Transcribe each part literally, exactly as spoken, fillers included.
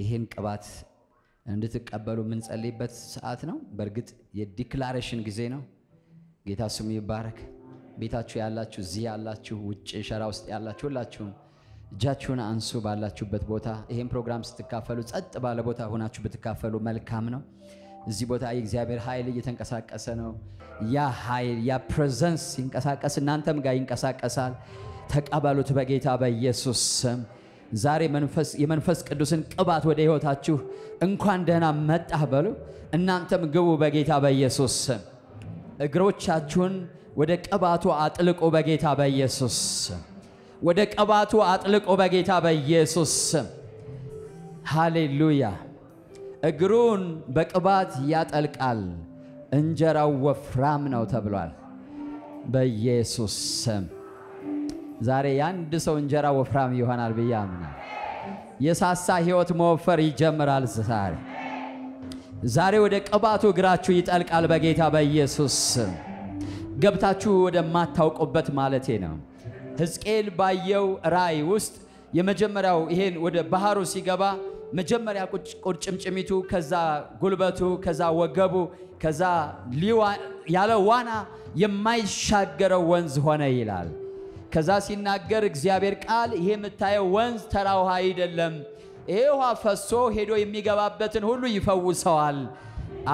ይሄን ቅባት እንድትቀበሉ ምን ጸልይበት ሰዓት ነው በርግጥ የዲክላሬሽን ጊዜ ነው ጌታ ስሙ ይባረክ ቤታችሁ ያላችሁ ዚ ያላችሁ ውጭ ሸራ ውስጥ ያላችሁ ሁላችሁ እጃችሁን አንሱ ባላችሁበት ቦታ ይሄን ፕሮግራም ስትካፈሉ ጸጥ ባለ ቦታ ሆናችሁ ብትካፈሉ መልካም ነው እዚህ ቦታ የእግዚአብሔር ኃይል እየተንቀሳቀሰ ነው ያ ኃይል ያ ፕሬዘንስ ይንቀሳቀስ እናንተም ጋር ይንቀሳቀሳል ተቀበሉት በጌታ በኢየሱስ ስም ዛሬ መንፈስ የመንፈስ ቅዱስን ቅባት ወደ ህይወታችሁ እንኳን ደህና መጣህ በሉ እናንተም ግቡ በጌታ በኢየሱስ ስም እግሮቻችሁን ወደ ቅባቱ አጥልቁ በጌታ በኢየሱስ ስም ወደ ቅባቱ አጥልቁ በጌታ በኢየሱስ ስም ሃሌሉያ እግሩን በቅባት ያጠልቃል እንጀራው ወፍራም ነው ተብሏል በኢየሱስ ስም ዛሬ ያንድ ሰው እንጀራ ወፍራም ይሆናል በያምና የሳሳ ህይወት መወፈር ይጀምራል ዛሬ ዛሬ ወደ ቅባቱ እግራችሁ ይጠልቃል በጌታ በኢየሱስ ስም ገብታችሁ ወደ ማታውቁበት ማለቴ ነው ሕዝቅኤል ባየው ራይ ውስጥ የመጀመሪያው ይሄን ወደ ባህሩ ሲገባ መጀመሪያ ቁርጭምጭሚቱ ከዛ ጉልበቱ ከዛ ወገቡ ከዛ ሊዋ ያለ ዋና የማይሻገረው ወንዝ ሆነ ይላል ከዛ ሲናገር እግዚአብሔር ቃል ይሄ መታየው ወንዝ ተራ ውሃ አይደለም ይሄ ውሃ ፈሶ ሄዶ የሚገባበትን ሁሉ ይፈውሰዋል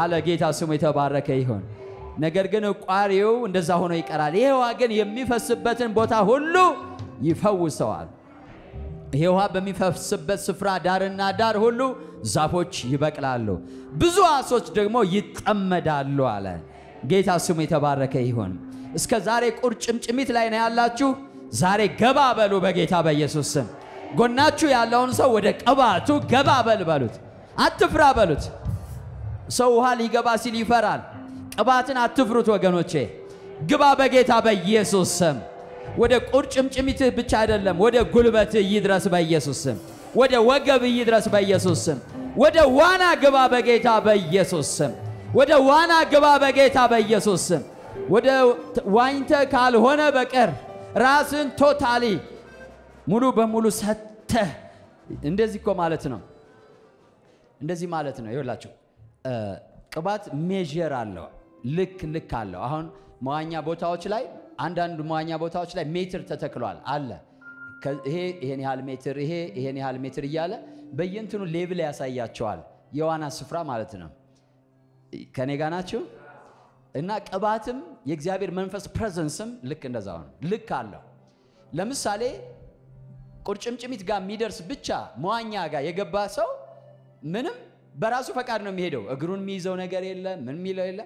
አለ ጌታ ስሙ የተባረከ ይሁን ነገር ግን ቋሪው እንደዛ ሆኖ ይቀራል ይሄ ውሃ ግን የሚፈስበትን ቦታ ሁሉ ይፈውሰዋል ይሄ ውሃ በሚፈስበት ስፍራ ዳርና ዳር ሁሉ ዛፎች ይበቅላሉ ብዙ አሶች ደግሞ ይጠመዳሉ አለ ጌታ ስሙ የተባረከ ይሁን እስከ ዛሬ ቁርጭምጭሚት ላይ ነው ያላችሁ ዛሬ ገባ በሉ በጌታ በኢየሱስ ስም ጎናችሁ ያለውን ሰው ወደ ቅባቱ ገባ በል በሉት አትፍራ በሉት ሰው ውሃ ሊገባ ሲል ይፈራል ቅባትን አትፍሩት ወገኖቼ ግባ በጌታ በኢየሱስ ስም ወደ ቁርጭምጭሚት ብቻ አይደለም ወደ ጉልበት ይድረስ በኢየሱስ ስም ወደ ወገብ ይድረስ በኢየሱስ ስም ወደ ዋና ግባ በጌታ በኢየሱስ ስም ወደ ዋና ግባ በጌታ በኢየሱስ ስም ወደ ዋይንተ ካልሆነ በቀር ራስን ቶታሊ ሙሉ በሙሉ ሰተ እንደዚህኮ ማለት ነው እንደዚህ ማለት ነው ይወላችሁ ቅባት ሜጀር አለው ልክ ልክ አለው አሁን መዋኛ ቦታዎች ላይ አንድ አንድ መዋኛ ቦታዎች ላይ ሜትር ተተክሏል አለ ይሄ ይሄን ያህል ሜትር ይሄ ይሄን ያህል ሜትር ይያለ በየንትኑ ሌቭል ያሳያቸዋል የዋና ስፍራ ማለት ነው ከኔ ጋር ናችሁ እና ቅባትም የእግዚአብሔር መንፈስ ፕሬዘንስም ልክ እንደዛው ነው ልክ አለው ለምሳሌ ቁርጭምጭሚት ጋር ሚደርስ ብቻ መዋኛ ጋር የገባ ሰው ምንም በራሱ ፈቃድ ነው የሚሄደው እግሩን የሚይዘው ነገር የለ ምን የሚለው የለ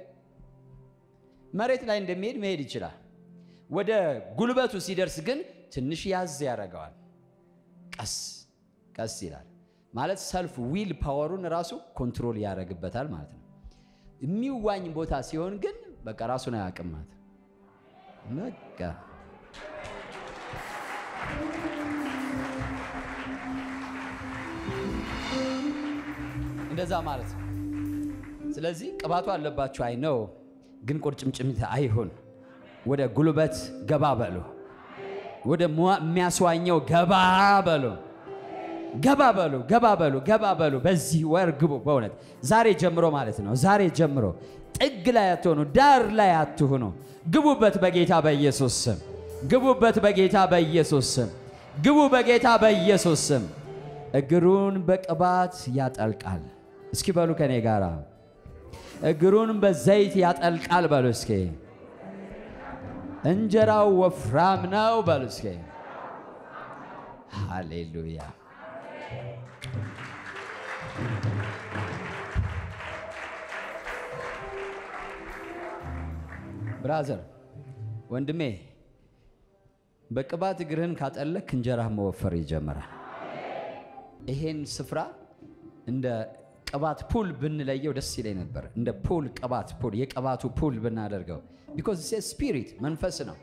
መሬት ላይ እንደሚሄድ መሄድ ይችላል ወደ ጉልበቱ ሲደርስ ግን ትንሽ ያዝ ያረጋዋል ቀስ ቀስ ይላል ማለት ሰልፍ ዊል ፓወሩን ራሱ ኮንትሮል ያረጋግበታል ማለት ነው የሚዋኝ ቦታ ሲሆን ግን በቃ ራሱን ያቀማት በቃ እንደዛ ማለት ነው ስለዚህ ቅባቱ አለባችሁ አይ ነው ግን ቁርጭምጭሚት አይሁን ወደ ጉልበት ገባ በሉ ወደ የሚያስዋኘው ገባ በሉ ገባ በሉ ገባ በሉ ገባ በሉ በዚህ ወርግቡ በእውነት ዛሬ ጀምሮ ማለት ነው ዛሬ ጀምሮ ጥግ ላይ አትሆኑ ዳር ላይ አትሆኑ ግቡበት በጌታ በኢየሱስ ስም ግቡበት በጌታ በኢየሱስ ስም ግቡ በጌታ በኢየሱስ ስም እግሩን በቅባት ያጠልቃል እስኪ በሉ ከኔ ጋራ እግሩን በዘይት ያጠልቃል በሉ እስኪ እንጀራው ወፍራም ነው በሉ እስኪ ሃሌሉያ ብራዘር ወንድሜ በቅባት እግርህን ካጠለክ እንጀራህ መወፈር ይጀምራል ይሄን ስፍራ እንደ ቅባት ፑል ብንለየው ደስ ይለኝ ነበር እንደ ፑል ቅባት ፑል የቅባቱ ፑል ብናደርገው because it's a spirit መንፈስ ነው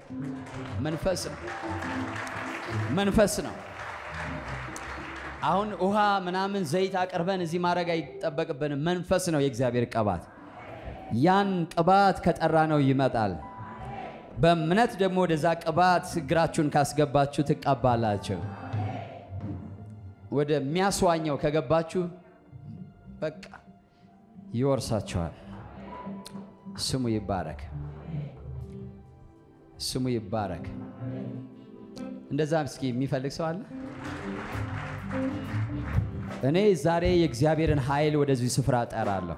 መንፈስ ነው መንፈስ ነው አሁን ውሃ ምናምን ዘይት አቀርበን እዚህ ማረጋ ይተበቀበነ መንፈስ ነው የእግዚአብሔር ቅባት ያን ቅባት ከጠራ ነው ይመጣል በእምነት ደግሞ ወደዛ ቅባት ግራችሁን ካስገባችሁ ተቀባላችሁ ወደ ሚያስዋኛው ከገባችሁ በቃ ይወርሳችኋል። ስሙ ይባረክ፣ ስሙ ይባረክ። እንደዛ እስኪ የሚፈልግ ሰው አለ? እኔ ዛሬ የእግዚአብሔርን ኃይል ወደዚህ ስፍራ አጠራለሁ።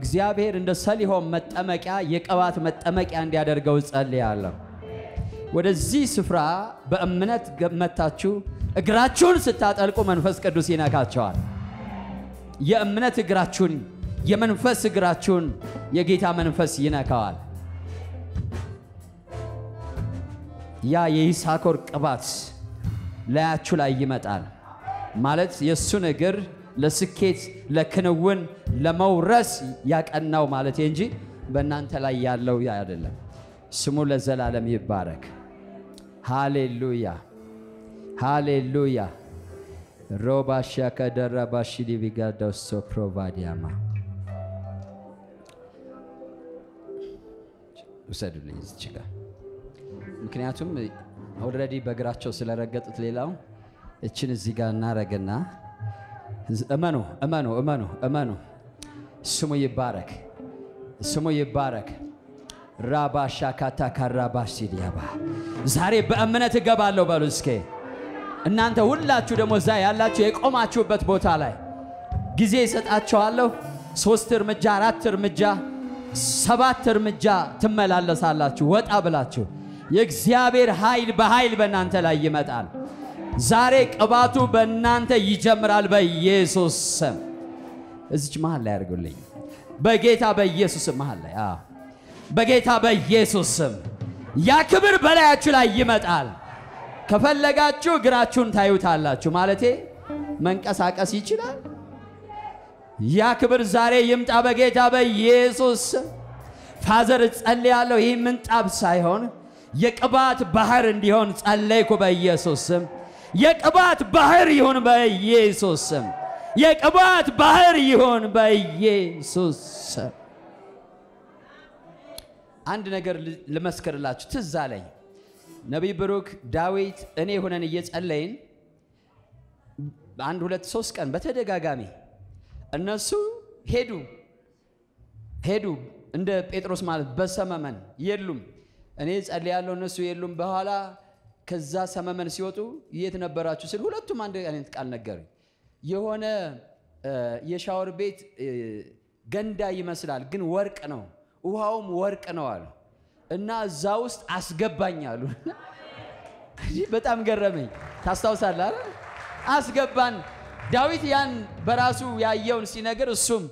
እግዚአብሔር እንደ ሰሊሆም መጠመቂያ የቀባት መጠመቂያ እንዲያደርገው ጸልያለሁ። ወደዚህ ስፍራ በእምነት መጣችሁ እግራችሁን ስታጠልቁ መንፈስ ቅዱስ ይነካችኋል። የእምነት እግራችሁን የመንፈስ እግራችሁን የጌታ መንፈስ ይነካዋል። ያ የይሳኮር ቅባት ላያችሁ ላይ ይመጣል ማለት የሱን እግር ለስኬት ለክንውን ለመውረስ ያቀናው ማለት እንጂ በእናንተ ላይ ያለው ያ አይደለም። ስሙ ለዘላለም ይባረክ። ሃሌሉያ ሃሌሉያ። ሮባሻ ከደረባሽ ዲቪጋዶስ ሶፕሮቫዲያማ ወሰዱልኝ እዚህ ጋር። ምክንያቱም ኦልሬዲ በግራቸው ስለረገጡት ሌላው እቺን እዚህ ጋር እናረጋና እመኑ እመኑ እመኑ እመኑ። ስሙ ይባረክ፣ ስሙ ይባረክ። ራባሻ ካታካራባሽ ዲያባ ዛሬ በእምነት ገባለሁ በሉ እስኪ። እናንተ ሁላችሁ ደሞ ዛ ያላችሁ የቆማችሁበት ቦታ ላይ ጊዜ ሰጣችኋለሁ። ሶስት እርምጃ አራት እርምጃ ሰባት እርምጃ ትመላለሳላችሁ። ወጣ ብላችሁ የእግዚአብሔር ኃይል በኃይል በእናንተ ላይ ይመጣል። ዛሬ ቅባቱ በእናንተ ይጀምራል በኢየሱስ ስም። እዚህ መሃል ላይ አድርጉልኝ በጌታ በኢየሱስ ስም። መሃል ላይ አዎ በጌታ በኢየሱስ ስም ያ ክብር በላያችሁ ላይ ይመጣል። ከፈለጋችሁ ግራችሁን ታዩታላችሁ። ማለቴ መንቀሳቀስ ይችላል። ያ ክብር ዛሬ ይምጣ በጌታ በኢየሱስ። ፋዘር ጸልያለሁ ይሄ ምንጣብ ሳይሆን የቅባት ባህር እንዲሆን ጸለይኩ በኢየሱስ ስም። የቅባት ባህር ይሁን በኢየሱስ ስም። የቅባት ባህር ይሁን በኢየሱስ ስም። አንድ ነገር ለመስከረላችሁ ትዝ አለኝ። ነብይ ብሩክ ዳዊት እኔ ሆነን እየጸለይን አንድ ሁለት ሶስት ቀን በተደጋጋሚ እነሱ ሄዱ ሄዱ እንደ ጴጥሮስ ማለት በሰመመን የሉም። እኔ ጸልያለሁ እነሱ የሉም። በኋላ ከዛ ሰመመን ሲወጡ የት ነበራችሁ ስል ሁለቱም አንድ አይነት ቃል ነገሩኝ። የሆነ የሻወር ቤት ገንዳ ይመስላል ግን ወርቅ ነው ውሃውም ወርቅ ነው አሉ እና እዛ ውስጥ አስገባኝ አሉ። እዚህ በጣም ገረመኝ። ታስታውሳለህ አይደል? አስገባን። ዳዊት ያን በራሱ ያየውን ሲነገር እሱም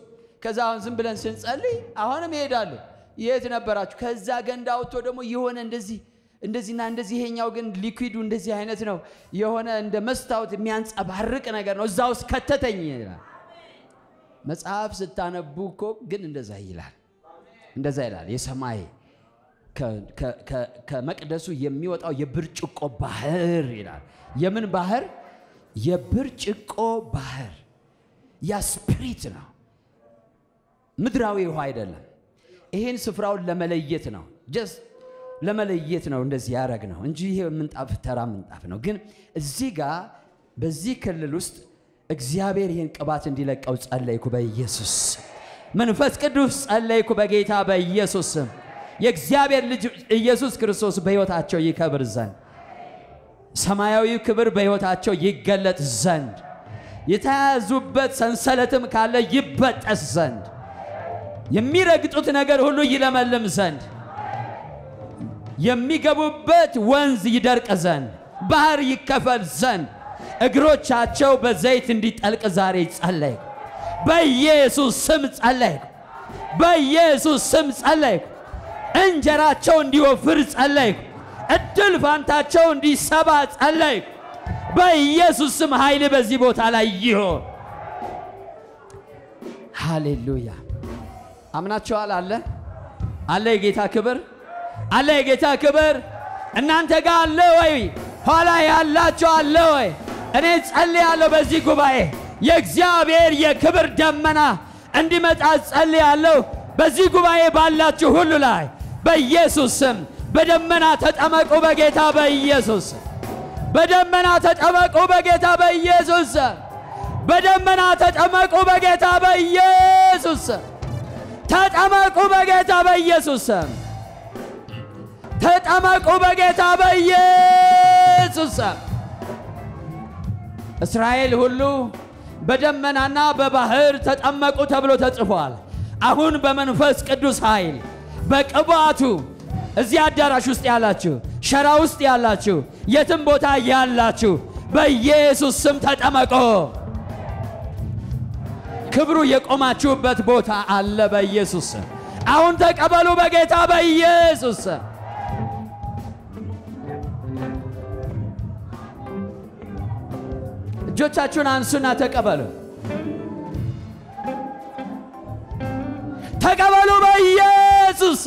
ከዛ አሁን ዝም ብለን ስንጸልይ አሁንም ይሄዳሉ የት ነበራችሁ ከዛ ገንዳ አውጥቶ ደግሞ የሆነ እንደዚህ እንደዚህና እንደዚህ ይሄኛው ግን ሊኩዊዱ እንደዚህ አይነት ነው የሆነ እንደ መስታወት የሚያንጸባርቅ ነገር ነው እዛው ውስጥ ከተተኝ። መጽሐፍ ስታነቡ እኮ ግን እንደዛ ይላል እንደዛ ይላል የሰማይ ከመቅደሱ የሚወጣው የብርጭቆ ባህር ይላል። የምን ባህር? የብርጭቆ ባህር። ያ ስፒሪት ነው ምድራዊ ውሃ አይደለም። ይሄን ስፍራውን ለመለየት ነው just ለመለየት ነው እንደዚህ ያረግ ነው እንጂ ይሄ ምንጣፍ ተራ ምንጣፍ ነው። ግን እዚህ ጋር በዚህ ክልል ውስጥ እግዚአብሔር ይሄን ቅባት እንዲለቀው ጸለይኩ በኢየሱስ። መንፈስ ቅዱስ ጸለይኩ በጌታ በኢየሱስ። የእግዚአብሔር ልጅ ኢየሱስ ክርስቶስ በሕይወታቸው ይከብር ዘንድ ሰማያዊ ክብር በሕይወታቸው ይገለጥ ዘንድ የታያዙበት ሰንሰለትም ካለ ይበጠስ ዘንድ የሚረግጡት ነገር ሁሉ ይለመልም ዘንድ የሚገቡበት ወንዝ ይደርቅ ዘንድ ባህር ይከፈል ዘንድ እግሮቻቸው በዘይት እንዲጠልቅ ዛሬ ጸለይ በኢየሱስ ስም ጸለይ በኢየሱስ ስም ጸለይ። እንጀራቸው እንዲወፍር ጸለይ። እድል ፋንታቸው እንዲሰባ ጸለይ በኢየሱስ ስም። ኃይል በዚህ ቦታ ላይ ይሁን። ሃሌሉያ። አምናችኋል? አለ አለ የጌታ ክብር አለ የጌታ ክብር እናንተ ጋር አለ ወይ? ኋላ ያላችሁ አለ ወይ? እኔ ጸልያለሁ በዚህ ጉባኤ የእግዚአብሔር የክብር ደመና እንዲመጣ ጸልያለሁ በዚህ ጉባኤ ባላችሁ ሁሉ ላይ በኢየሱስ ስም። በደመና ተጠመቁ በጌታ በኢየሱስ። بدمنا تجمعك وبجيتا بيسوس بدمنا تجمعك وبجيتا بيسوس تجمعك وبجيتا بيسوس تجمعك وبجيتا بيسوس إسرائيل هلو بدمنا نا ببحر تجمعك وتبلو تجفال أهون بمنفس كدوس هايل بكباتو زيادة رشوست يالاتشو شراوست يالاتشو يتم بوتا يالاتشو بيسوس سمتت أمكو كبرو يك أما تشوبت بوتا على بيسوس أونتك أبلو بجيتا بيسوس جوتشون عن سنة تقبلو تقبلو بيسوس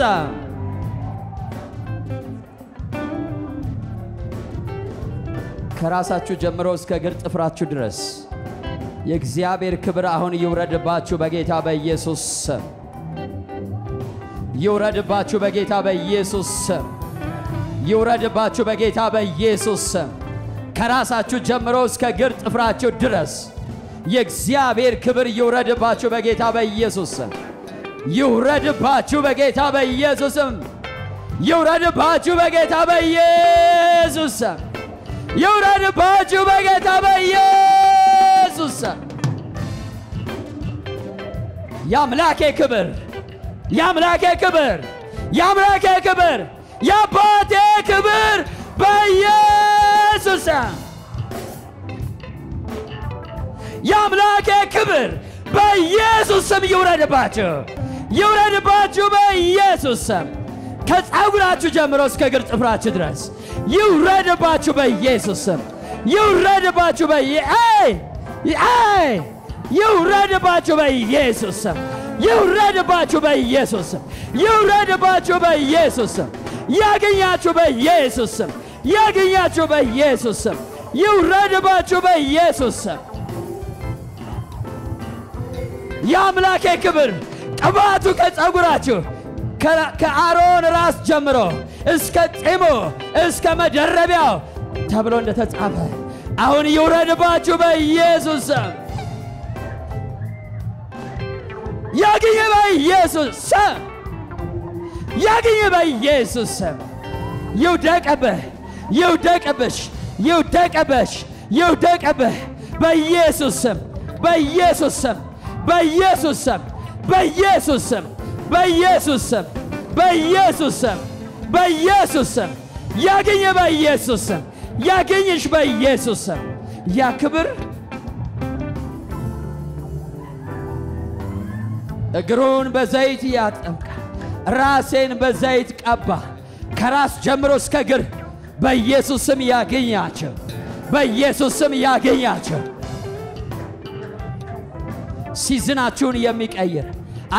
ከራሳችሁ ጀምሮ እስከ ግርጥ ፍራችሁ ድረስ የእግዚአብሔር ክብር አሁን ይውረድባችሁ በጌታ በኢየሱስ ይውረድባችሁ በጌታ በኢየሱስ ይውረድባችሁ በጌታ በኢየሱስ ከራሳችሁ ጀምሮ እስከ ግርጥ ፍራችሁ ድረስ የእግዚአብሔር ክብር ይውረድባችሁ በጌታ በኢየሱስ ይውረድባችሁ በጌታ በኢየሱስ ይውረድባችሁ በጌታ በኢየሱስ ይውረድባችሁ በጌታ በኢየሱስ ያምላኬ ክብር ያምላኬ ክብር ያምላኬ ክብር ያባቴ ክብር በኢየሱስ ያምላኬ ክብር በኢየሱስ ይውረድባችሁ ይውረድባችሁ በኢየሱስ ከጻውራችሁ ጀምሮ እስከ ግርጥ ፍራችሁ ድረስ ይውረድባችሁ በኢየሱስ ይውረድባችሁ በኢየሱስ ይውረድባችሁ በኢየሱስ ይውረድባችሁ በኢየሱስ ይውረድባችሁ በኢየሱስ ያገኛችሁ በኢየሱስ ያገኛችሁ በኢየሱስ ይውረድባችሁ በኢየሱስ ያምላኬ ክብር ቅባቱ ከጻውራችሁ ከአሮን ራስ ጀምሮ እስከ ጢሙ እስከ መደረቢያው ተብሎ እንደተጻፈ አሁን ይውረድባችሁ በኢየሱስ ያገኘ በኢየሱስ ያገኘ በኢየሱስ ይውደቅብህ ይውደቅብሽ ይውደቅብሽ ይውደቅብህ በኢየሱስ በኢየሱስ በኢየሱስ በኢየሱስ በኢየሱስ በኢየሱስ በኢየሱስ ያገኘ በኢየሱስ ያገኘሽ በኢየሱስ ያክብር እግሩን በዘይት ያጠምቃ ራሴን በዘይት ቀባ ከራስ ጀምሮ እስከ እግር በኢየሱስም ያገኛቸው በኢየሱስም ያገኛቸው ሲዝናችሁን የሚቀየር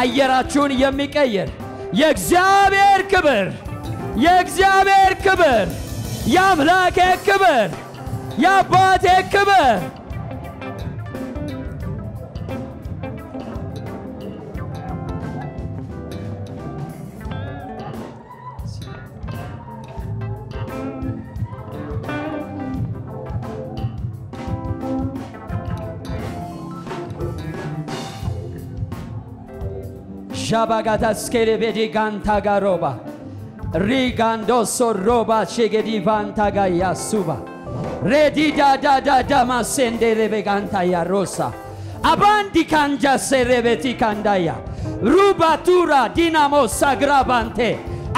አየራችሁን የሚቀየር የእግዚአብሔር ክብር የእግዚአብሔር ክብር ያምላኬ ክብር ያባቴ ክብር Shabagata skere vedi ganta garoba Rigando soroba shegedi vanta gaya suba Redi da da da da ma sende rebe ganta ya rosa Abandi kanja sereveti kandaya Rubatura dinamo sagrabante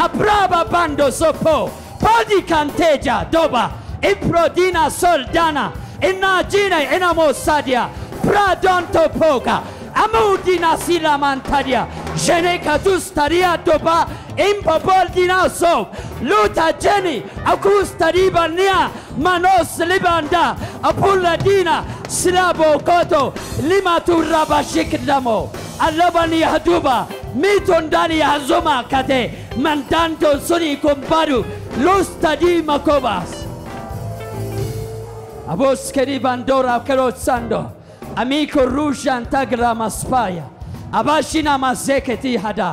Abraba bando sopo Podi canteja doba Eprodina soldana Enagina enamo sadia Pradonto poca Amudina silamantadia Jeneka tustaria doba impopol dinaso luta jeni akusta ribania manos libanda apuladina silabo koto lima turabashikdamo alabani haduba mitondani hazoma kate mandanto suni komparu lustadi makobas aboskeri bandora kerotsando amico rushan tagrama spaya Abashina mazeketi hada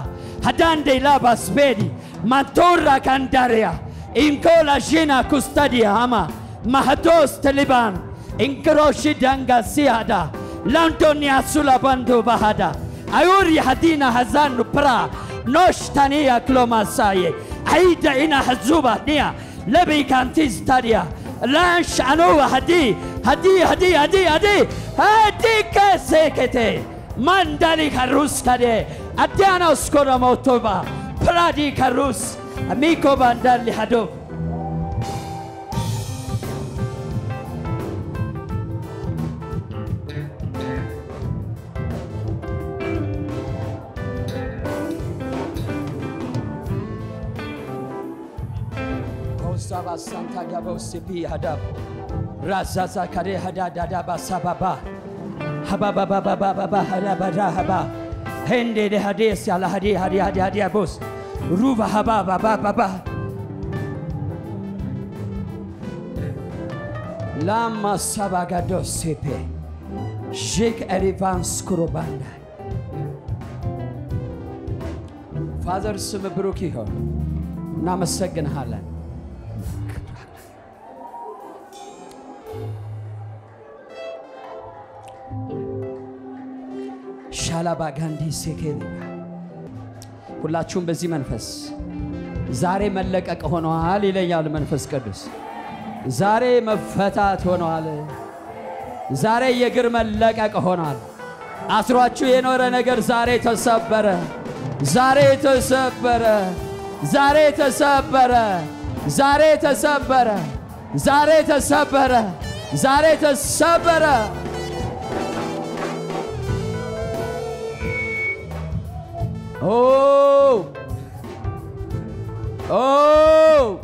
hadande laba spedi matora kandaria inkola jina kustadia ama Mahatos Taliban, Inkaroshi Danga Siada, Lantonia Sulabandu Bahada, Ayuri Hadina Hazan Pra, Nostania Klomasaye, Aida Ina Hazuba Nia, Lebi Kantis Tadia, Lansh Anova Hadi, Hadi Hadi Hadi Hadi, Hadi Kasekete, Mandali Karus Tade, Adiana Skoramotoba, Pradi Karus, Amico Bandali Hado. Santa Gabo Sipi Hadab Razaza Kare Hadadaba Sababa Hababa Baba Baba Hadabada Haba Hende de Hades Yala Hadi Hadi Hadi Hadiabus Ruva Haba Baba Baba Lama Sabagado Sipi Sheikh Erivan Skurubanda Father Sumabrukiho Namasagan Halan Bagandi Sekeda Kulachum Bezimanfes Zare Melek Akonoali Layal Manfes Kadus Zare Mafata Tonoale Zare Yeger Melek Akohonal Asrochueno Renegar Zare to Supper Zare to Supper Zare to Supper Zare to Supper Zare to Supper Zare to Supper Oh, oh,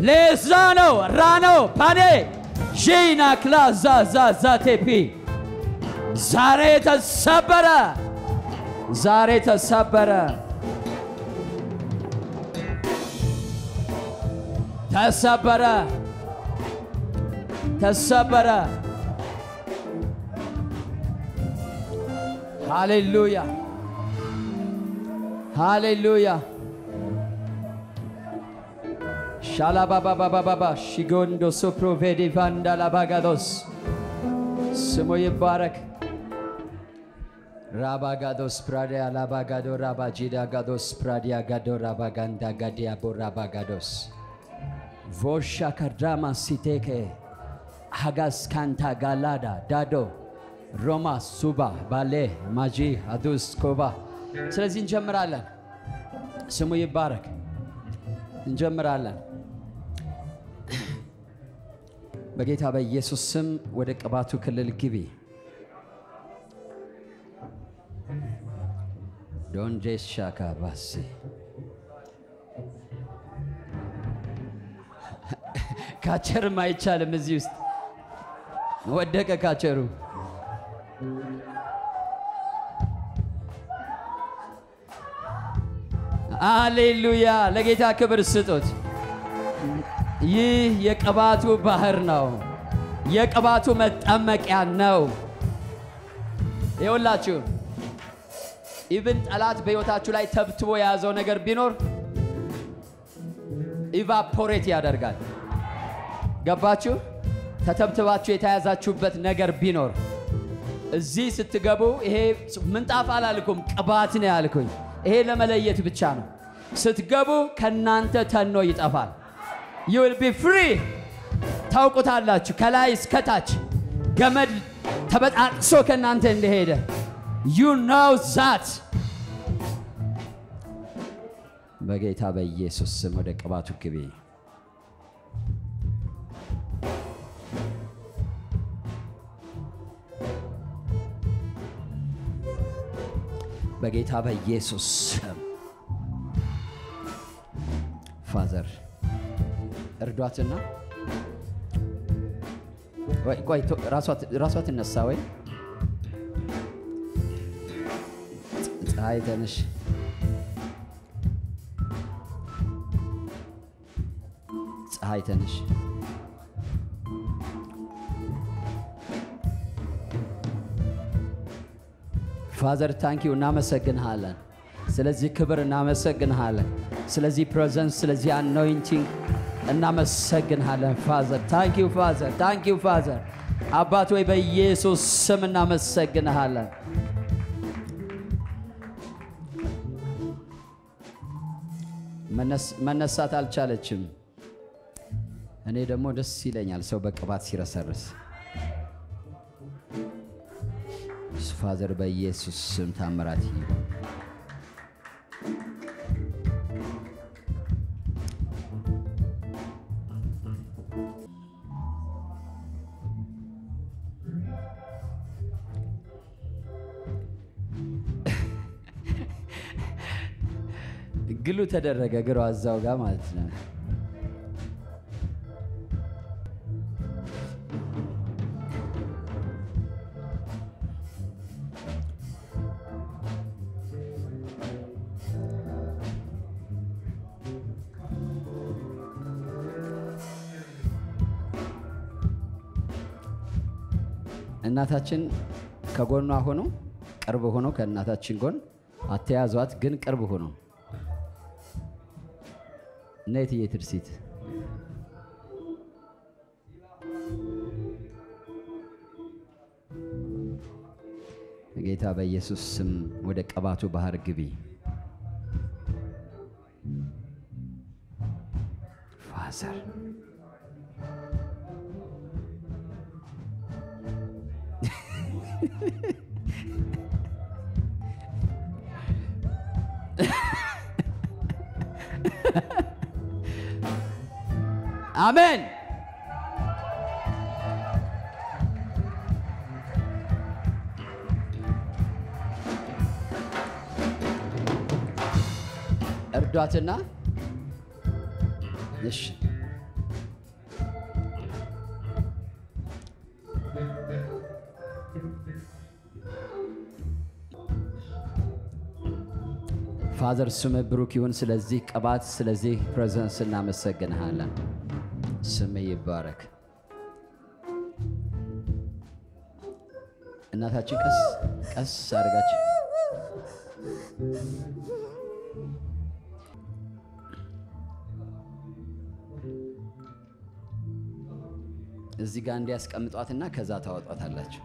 Lezano, Rano, Pane, Gina, Claza, Zatepi, Zareta Sabara, Zareta Sabara, Tasabara, Tasabara, Hallelujah. Hallelujah. Shala baba baba baba shigondo soprovedi vanda la bagados. Sumoye barak. Rabagados pradia la bagado rabajida gados pradia gado rabaganda gadia borabagados. Voshakadrama siteke. Hagas kanta galada dado. Roma suba bale maji adus kova. ስለዚህ እንጀምራለን ስሙ ይባረክ እንጀምራለን በጌታ በኢየሱስ ስም ወደ ቅባቱ ክልል ግቢ ዶንጄ ሻካ ባሲ ካቸር ማይቻለም እዚህ ውስጥ ወደቀ ካቸሩ Hallelujah. Legita Kabir Sitot. Ye Yakabatu Bahar now. Yakabatu met Amakan now. Eolachu. Even Alat Beota Chulai Tabtuya Zonagar Binor Evaporate Adargan. Gabachu Tatabtawachu Tazachu but Nagar Binor. Zis Tagabu, he Muntaf Alakum, Abatin Alakun. He ለመለየት ብቻ ነው ስትገቡ ከናንተ ተኖ ይጣፋል you will be free ታውቁታላችሁ ከላይ እስከ ታች ገመድ ተበጣጥሶ ከናንተ እንደሄደ you know that በጌታ በኢየሱስ ስም ወደ ቅባቱ ግቢ Bageta by Jesus, Father. Erdwatena. Wait, wait. Raswat, Raswat in the Sawi. I didn't. I didn't. Father, thank you. Namasaganhalan. Selezi kubur namasaganhalan. Selezi presence, selezi anointing. እናመሰግናለን ፋዘር ታንክ ዩ ፋዘር ታንክ ዩ ፋዘር አባት ወይ በኢየሱስ ስም እናመሰግናለን መነሳት አልቻለችም እኔ ደሞ ደስ ይለኛል ሰው በቅባት ሲረሰርስ ፋዘር በኢየሱስ ስም ታምራት ይሁን ግሉ ተደረገ ግሩ አዛው ጋር ማለት ነው እናታችን ከጎኗ ሆኖ ቅርብ ሆኖ ከእናታችን ጎን አተያዟት ግን ቅርብ ሆኖ ነይት የትርሲት ጌታ በኢየሱስ ስም ወደ ቀባቱ ባህር ግቢ ፋዘር Amen. Erdoğan'na Neşe Father Sume Brookion ስለዚህ ቀባት ስለዚህ presence እናመሰግናለን ስም ይባረክ እናታችን ቀስ ቀስ አርጋች እዚህ ጋር እንዲያስቀምጧትና ከዛ ታወጣታላችሁ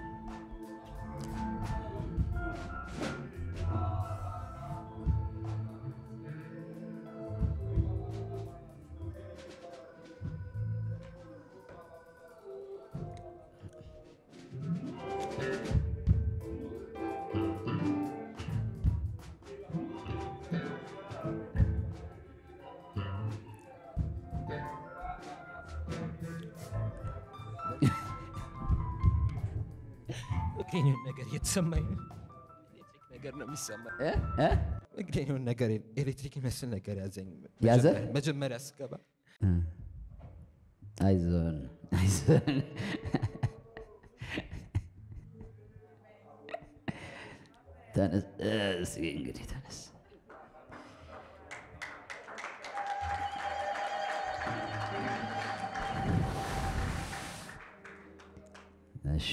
እግሬን ነገር ኤሌክትሪክ መስል ነገር ያዘኝ ያዘ መጀመሪያ አስከባ አይዞን አይዞን ተነስ እስኪ እንግዲህ ተነስ እሺ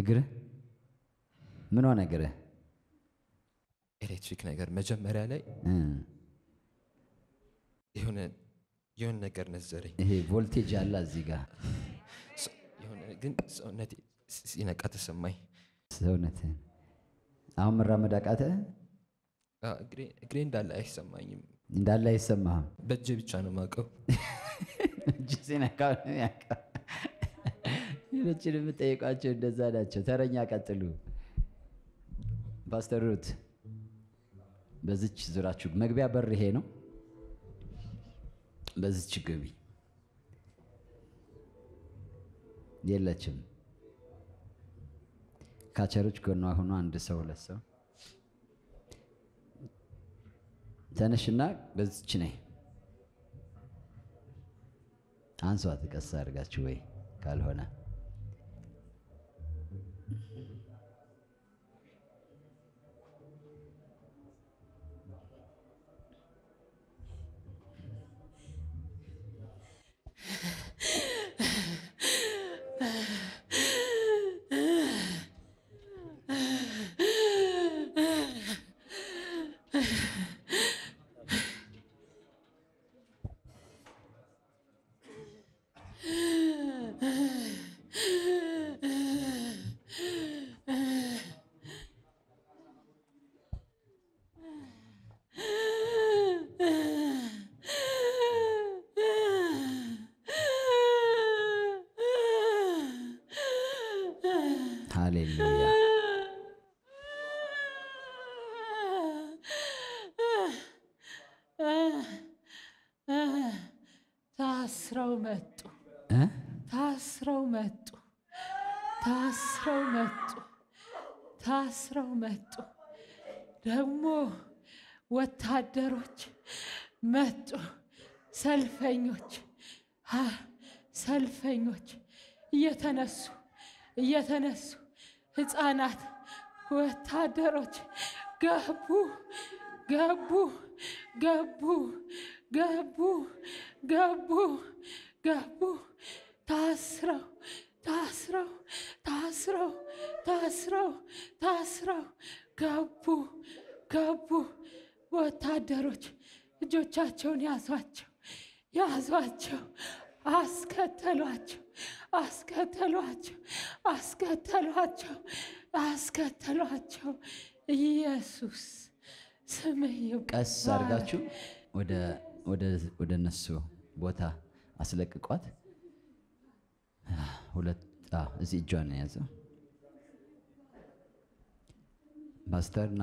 እግሬ ምን ሆነ እግሬ ኤሌክትሪክ ነገር መጀመሪያ ላይ ይሁን ይሁን ነገር ነዘረኝ ይሄ ቮልቴጅ አለ እዚህ ጋር ይሁን ግን ሰውነቴ ሲነቃተ ሰማይ ሰውነቴ አሁን መራመዳቃተ እግሬ እግሬ እንዳለ አይሰማኝም እንዳለ አይሰማህም በእጄ ብቻ ነው ማቀው እጄ ሲነካው ነው ያቀው ለችንም ጠይቃቸው እንደዛ ናቸው ተረኛ ቀጥሉ ፓስተር ሩት በዚች ዙራችሁ መግቢያ በር ይሄ ነው በዚች ግቢ የለችም ካቸሮች ጎኗ ሆኖ አንድ ሰው ለሰው ተነሽና በዚች ነይ አንሷት ቀስ አድርጋችሁ ወይ ካልሆነ Hallelujah. Tasro metu. Eh? Tasro metu. Tasro metu. Tasro metu. Demo ወታደሮች መጡ ሰልፈኞች አ ሰልፈኞች እየተነሱ እየተነሱ ሕፃናት ወታደሮች ገቡ ገቡ ገቡ ገቡ ገቡ ገቡ ታስረው ታስረው ታስረው ታስረው ታስረው ገቡ ገቡ ወታደሮች እጆቻቸውን ያዟቸው ያዟቸው አስከተሏቸው አስከተሏቸው አስከተሏቸው አስከተሏቸው ኢየሱስ ስምህ ይቀስ አርጋችሁ ወደ ወደ ወደ ነሱ ቦታ አስለቅቋት ሁለት አ እዚህ ጆን ያዘ ማስተርና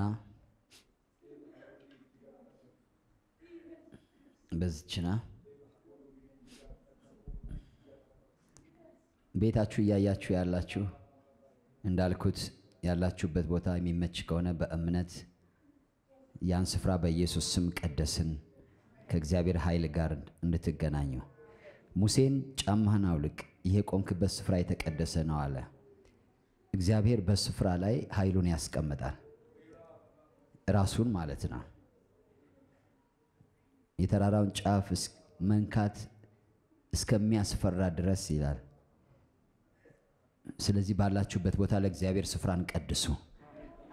በዝችና ቤታችሁ ያያችሁ ያላችሁ እንዳልኩት ያላችሁበት ቦታ የሚመች ከሆነ በእምነት ያን ስፍራ በኢየሱስ ስም ቀደስን ከእግዚአብሔር ኃይል ጋር እንድትገናኙ ሙሴን ጫማህን አውልቅ የቆምክበት ስፍራ የተቀደሰ ነው አለ እግዚአብሔር በስፍራ ላይ ኃይሉን ያስቀምጣል ራሱን ማለት ነው የተራራውን ጫፍ መንካት እስከሚያስፈራ ድረስ ይላል ስለዚህ ባላችሁበት ቦታ ለእግዚአብሔር ስፍራን ቀድሱ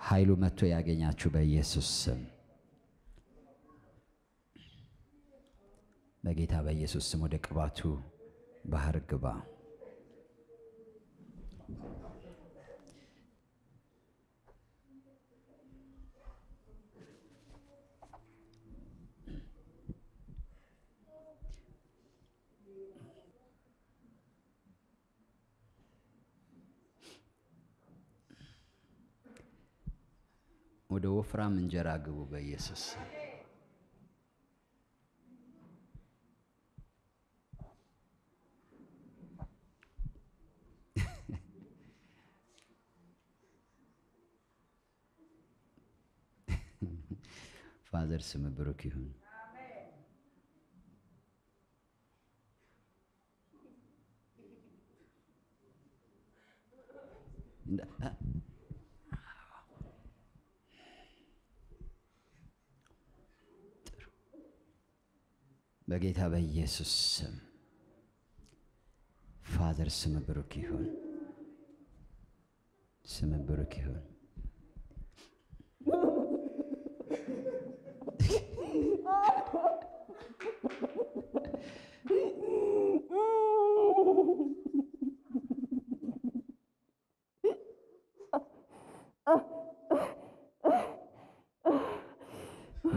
ኃይሉ መጥቶ ያገኛችሁ በኢየሱስ ስም በጌታ በኢየሱስ ስም ወደ ቅባቱ ባህር ግባ ወደ ወፍራም እንጀራ ግቡ በኢየሱስ ፋዘር ስም ብሩክ ይሁን አሜን በጌታ በኢየሱስ ስም ፋዘር ስም ብሩክ ይሁን ስም ብሩክ ይሁን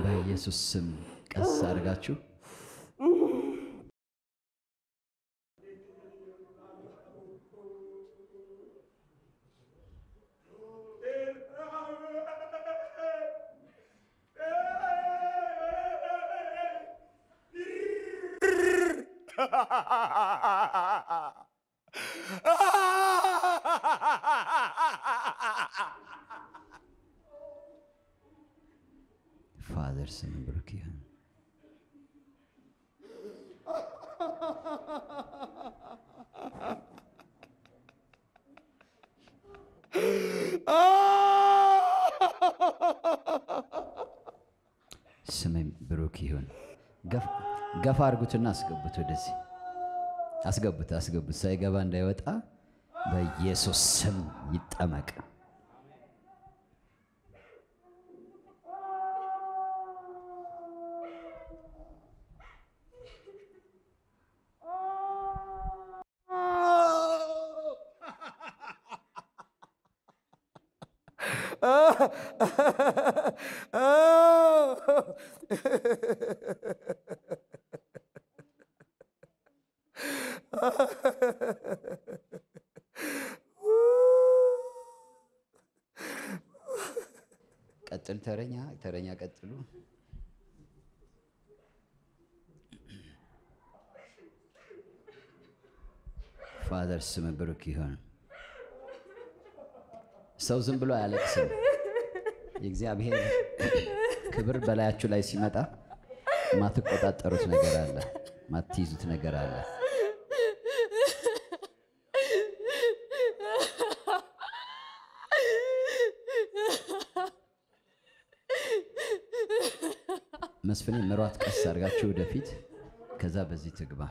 በኢየሱስ ስም ቀስ አድርጋችሁ Father Simon Brookie. ስሜም ብሩክ ይሁን ገፋ አርጉትና አስገቡት ወደዚህ አስገቡት አስገቡት ሳይገባ እንዳይወጣ በኢየሱስ ስም ይጠመቅ Oh. Katil terenya, terenya katilu. Father, seme berukihon. Sauzun bulu Alex. Yegziabhir. ክብር በላያችሁ ላይ ሲመጣ ማትቆጣጠሩት ነገር አለ ማትይዙት ነገር አለ መስፈን ምሯት ቀስ አርጋችሁ ወደፊት ከዛ በዚህ ትግባ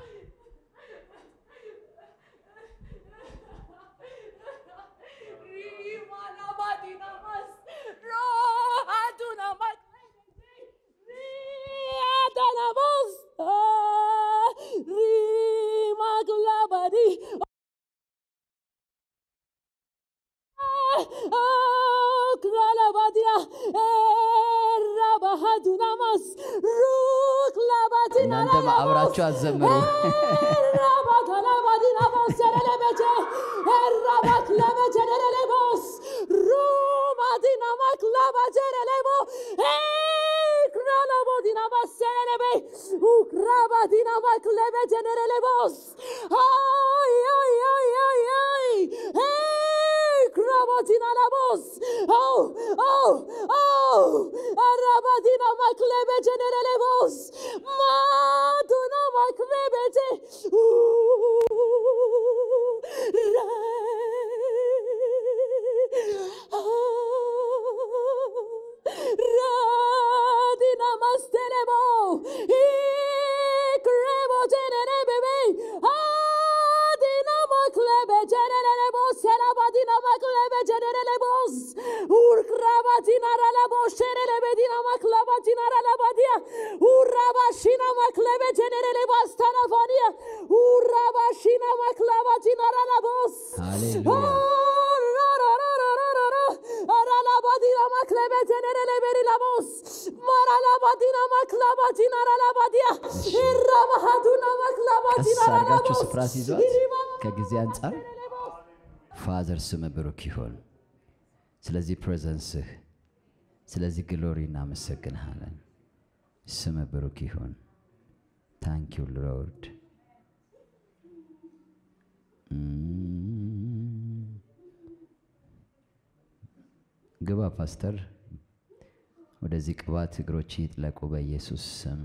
Azamru. Rabat alabadi nabas celebece. Rabat labece celebos. Rumadi namak labece celebo. Kralabadi nabas celebe. Ukrabadi namak labece celebos. Ay ay ay ay ay. Krabadi nabos. Oh oh oh. Rabadi namak labece celebos. ከጊዜ አንፃር ፋዘር ስም ብሩክ ይሁን ስለዚህ ፕሬዘንስ ስለዚህ ግሎሪ እናመሰግናለን ስም ብሩክ ይሁን ታንክ ዩ ሎርድ ግባ ፓስተር ወደዚህ ቅባት እግሮች ይጥለቁ በኢየሱስ ስም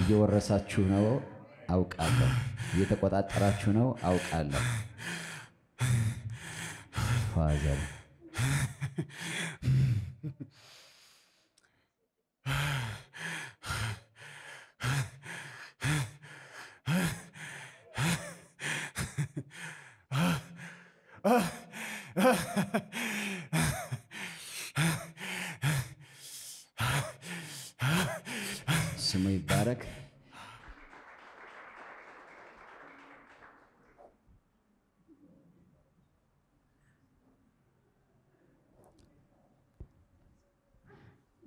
እየወረሳችሁ ነው አውቃለሁ እየተቆጣጣራችሁ ነው አውቃለሁ ፋዘር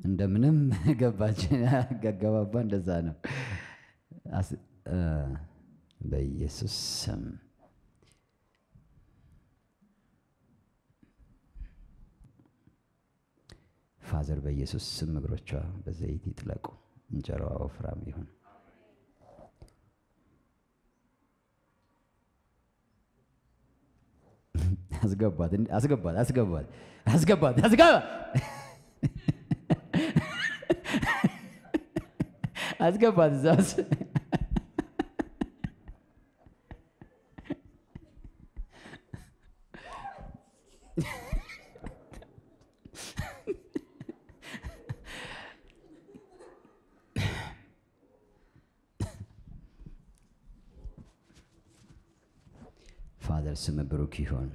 እንደምንም ገባችና ገገባባ እንደዛ ነው በኢየሱስ ስም ፋዘር በኢየሱስ ስም እግሮቿ በዘይት ይጥለቁ እንጀራዋ ወፍራም ይሁን አስገባት አስገባት አስገባት አስገባት አስገባት அதுக்கே பார்த்து சாஸ் Vader ze me broekje gewoon.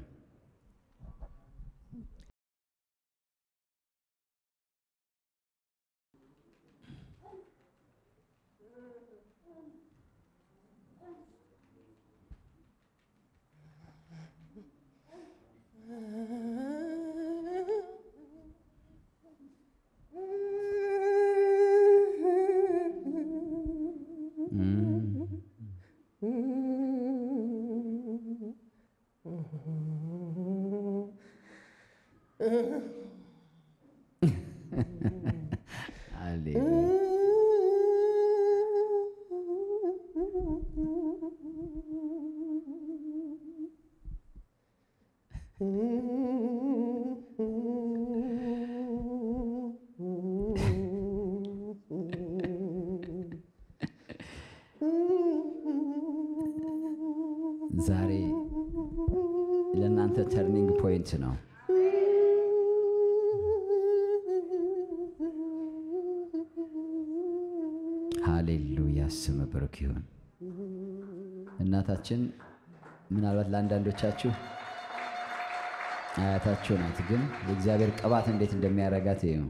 ዛሬ ለእናንተ turning point ነው ሃሌሉያ ስም ብሩክ ይሁን እናታችን ምናልባት ለአንዳንዶቻችሁ አያታችሁ ናት ግን እግዚአብሔር ቀባት እንዴት እንደሚያረጋት ይሁን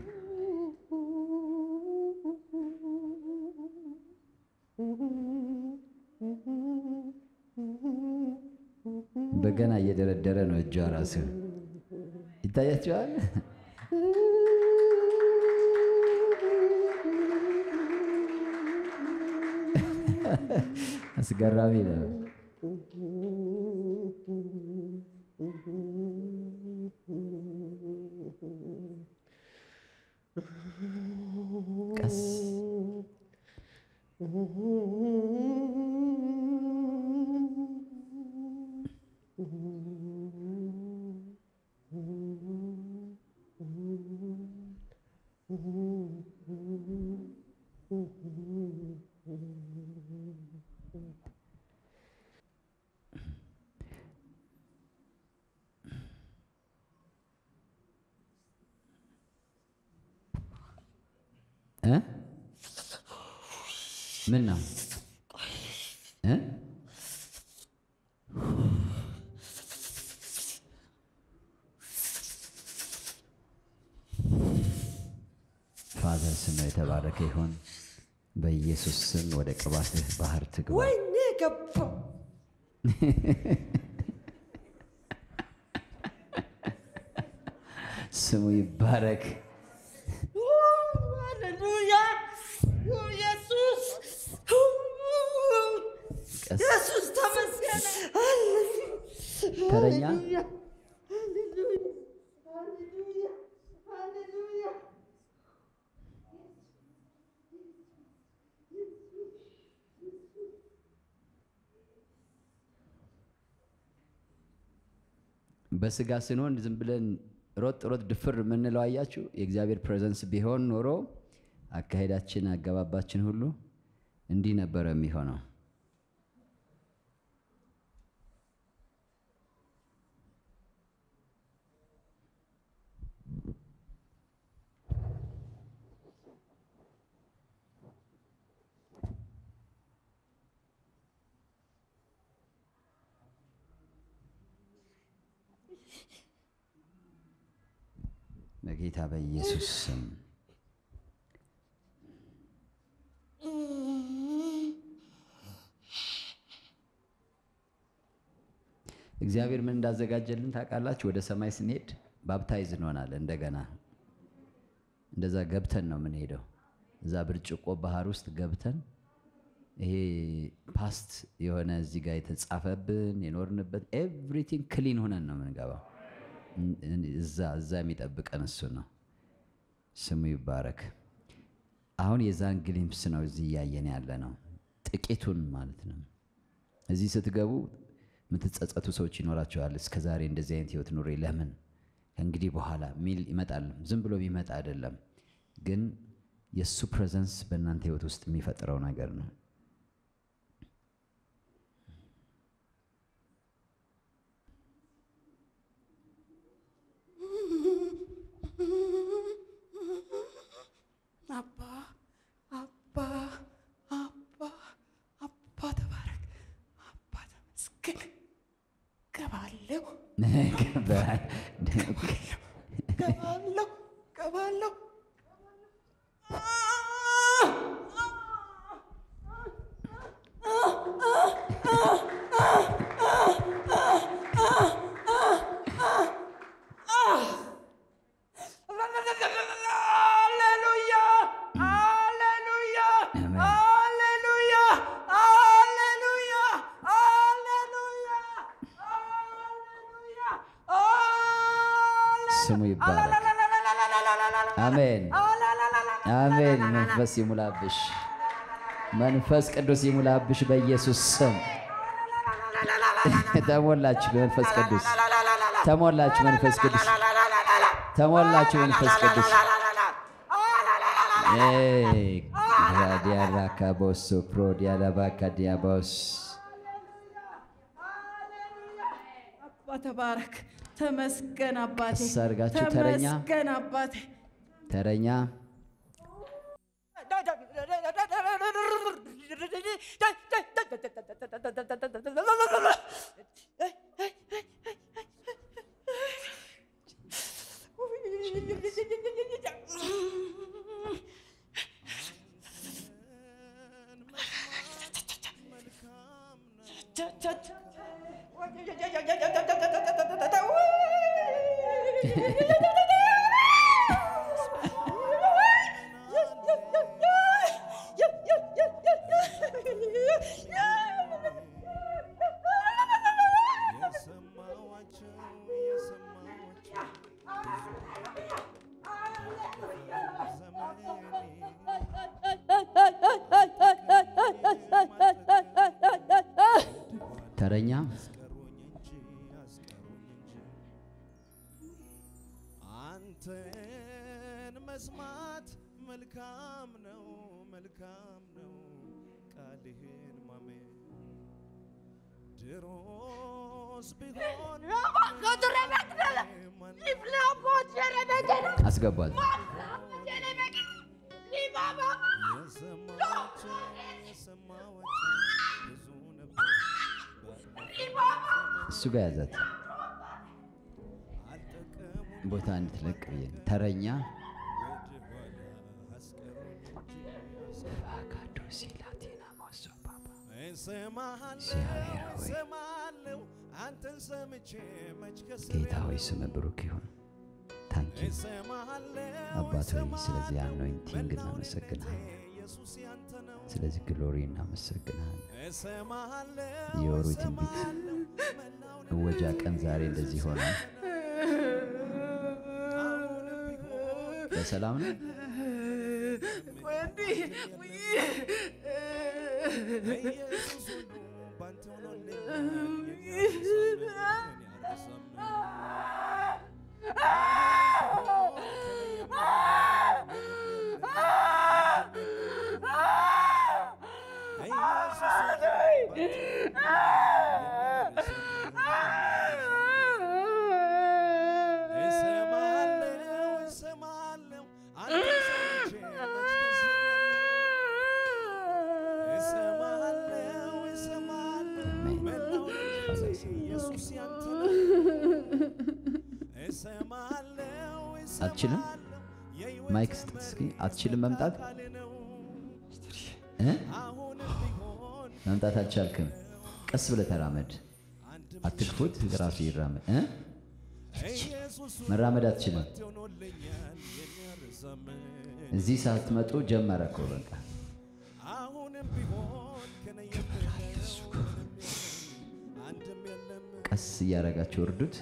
ገና እየደረደረ ነው እጇ ራሱ ይታያችኋል አስገራሚ ነው ቀስ ምን ነው እ ፋዘር ስም የተባረከ ይሁን በኢየሱስ ስም ወደ ቅባትህ ባህር ትግባ ወይኔ ገባ ስሙ ይባረክ Jesus tamasya Hallelujah Hallelujah Hallelujah Hallelujah በስጋ ስንሆን ዝም ብለን ሮጥ ሮጥ ድፍር ምንለው አያችሁ የእግዚአብሔር presence ቢሆን ኖሮ አካሄዳችን አገባባችን ሁሉ እንዲ ነበር የሚሆነው በጌታ በኢየሱስ ስም እግዚአብሔር ምን እንዳዘጋጀልን ታቃላችሁ ወደ ሰማይ ስንሄድ ባፕታይዝ እንሆናለን እንደገና እንደዛ ገብተን ነው ምን ሄደው እዛ ብርጭቆ ባህር ውስጥ ገብተን ይሄ ፓስት የሆነ እዚህ ጋር የተጻፈብን የኖርንበት ኤቭሪቲንግ ክሊን ሆነን ነው የምንገባው እዛ እዛ የሚጠብቀን እሱ ነው ስሙ ይባረክ አሁን የዛን ግሊምፕስ ነው እዚህ ያየን ያለ ነው ጥቂቱን ማለት ነው እዚህ ስትገቡ ምትጸጸቱ ሰዎች ይኖራቸዋል እስከዛሬ እንደዚህ አይነት ህይወት ኑሬ ለምን እንግዲህ በኋላ ሚል ይመጣል ዝም ብሎ ይመጣ አይደለም ግን የሱ ፕሬዘንስ በእናንተ ህይወት ውስጥ የሚፈጥረው ነገር ነው። አባ አባ አባ አባ ተባረክ አባ ተመስገን ገባለሁ ገባለሁ ገባለሁ መንፈስ ይሙላብሽ መንፈስ ቅዱስ ይሙላብሽ በኢየሱስ ስም ተሞላች መንፈስ ቅዱስ ተሞላች መንፈስ ቅዱስ ተሞላች መንፈስ ቅዱስ ኤይ ራዲያራካቦስ ፕሮዲያላባካዲያቦስ አባ ተባረክ ተመስገን አባቴ ሰርጋችሁ ተረኛ አባቴ ተረኛ ሱጋያዛት ቦታ እንትለቅ ይሄ ተረኛ አካዶ ሲላቲና ማሶ ባባ ሰማለው አንተን ሰምቼ መችከስለ ጌታዬ ስም ብሩክ ይሁን ታንኪ አባቶይ ስለዚህ አኖይንቲንግ እናመሰግናለን ስለዚህ ግሎሪ እናመሰግናለን የወሩትን ቢት ወጃ ቀን ዛሬ እንደዚህ ሆነ በሰላም ነው ወንዲ አትችልም ማይክ ስትስኪ አትችልም መምጣት እ መምጣት አትቻልከም ቀስ ብለህ ተራመድ አትክፉት ግራፍ ይራመድ እ መራመድ አትችልም እዚህ ሳትመጡ ጀመረኮ በቃ አሁንም ቢሆን ከነየ ቀስ ያረጋችሁ እርዱት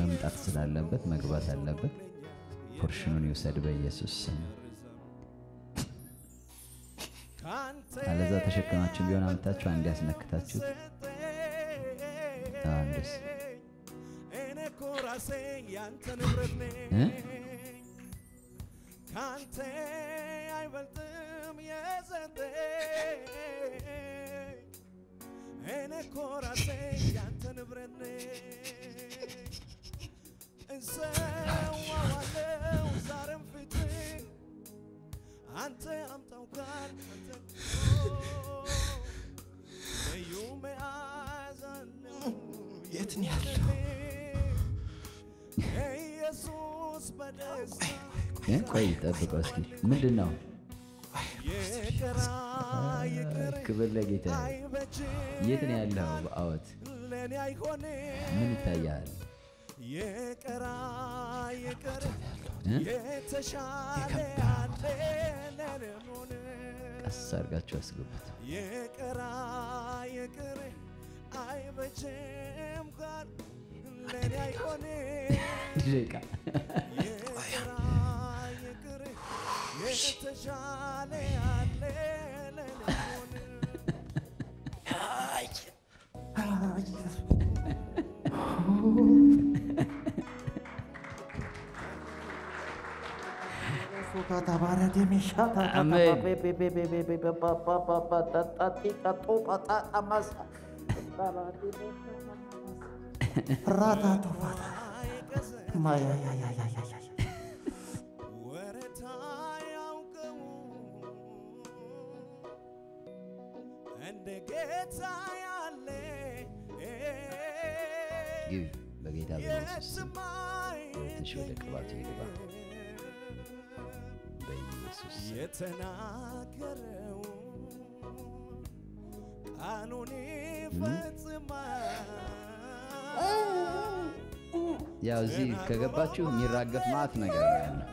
መምጣት ስላለበት መግባት አለበት ፖርሽኑን ይወሰድ በኢየሱስ ስም አለዛ ተሸከማችሁ ቢሆን አምጣችሁ አንድ ያስነክታችሁ አንደስ እነኮራሴ ያንተ ንብረት ነኝ ካንተ አይ Give Bagita the shoulder about you. የተናገረው አኑኒ ፈጽማ ያው እዚህ ከገባችሁ የሚራገፍ ማት ነገር ነው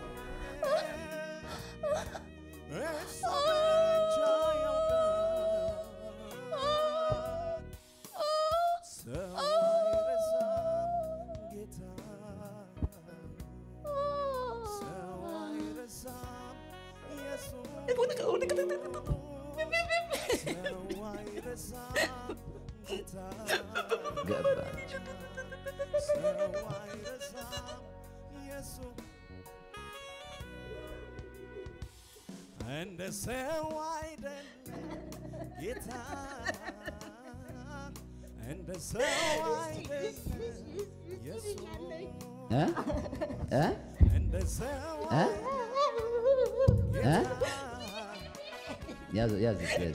and they get tired yet